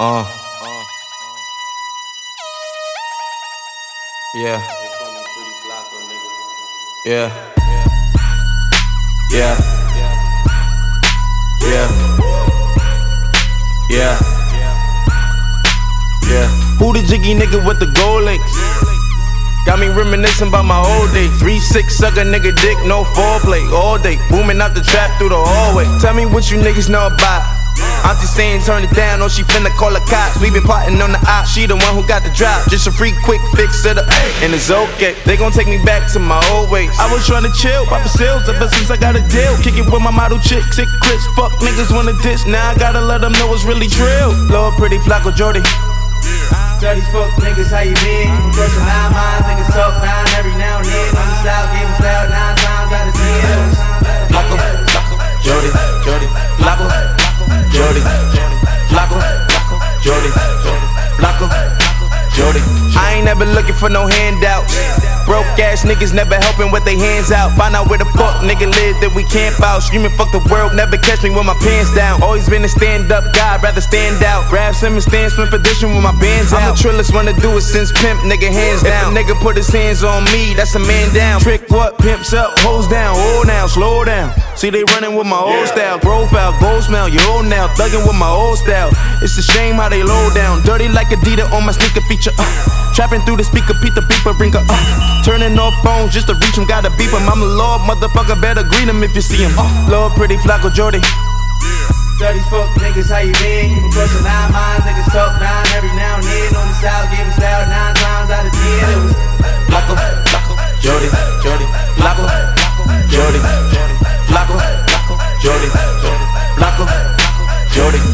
Yeah. Yeah. Yeah. Yeah. Yeah. Yeah. Who the jiggy nigga with the gold links? Got me reminiscing about my old days. 3-6 suck a nigga dick, no foreplay all day. Booming out the trap through the hallway. Tell me what you niggas know about. Auntie saying turn it down, oh she finna call the cops. We been plotting on the op, she the one who got the drop. Just a free quick fix it up, and it's okay. They gon' take me back to my old ways. I was tryna chill, poppin' sales ever since I got a deal. Kick it with my model chick, sick Chris. Fuck niggas wanna diss, now I gotta let them know it's really drill. Lord Pretty Flacko Jodye. Dirty fuck niggas, how you been? Pressure 9 miles, niggas talk 9 every now and then. On the south, giving style 9 times out of 10. Flacko, Jodye, Jodye, Flacko. Jodye, Flacko, Jodye, Flacko, Jodye. I ain't never looking for no handouts. Broke ass niggas never helping with their hands out. Find out where the fuck nigga live that we camp out. Screaming fuck the world, never catch me with my pants down. Always been a stand up guy, rather stand out. Grab some and stand swim position with my bands out. I'm the trillest one to do it since pimp, nigga hands down. If a nigga put his hands on me, that's a man down. Trick what, pimps up, hoes down, hold down, slow down. See they running with my old style, profile, gold smell, you old now, thuggin' with my old style. It's a shame how they low down, dirty like Adidas on my sneaker feature. Trapping through the speaker, Peter Beeper, ring her up. Turning off phones just to reach him, gotta beep him. I'm a Lord, motherfucker, better greet him if you see him. Lord Pretty Flacko Jodye. Dirty fuck niggas, how you been? You been pressing 9 miles, niggas talk 9 every now and then. On the south, giving style 9 times out of 10. Flacko, Jodye, Jodye, Flacko, Jodye. Flacko, Jodye, Flacko, Jodye.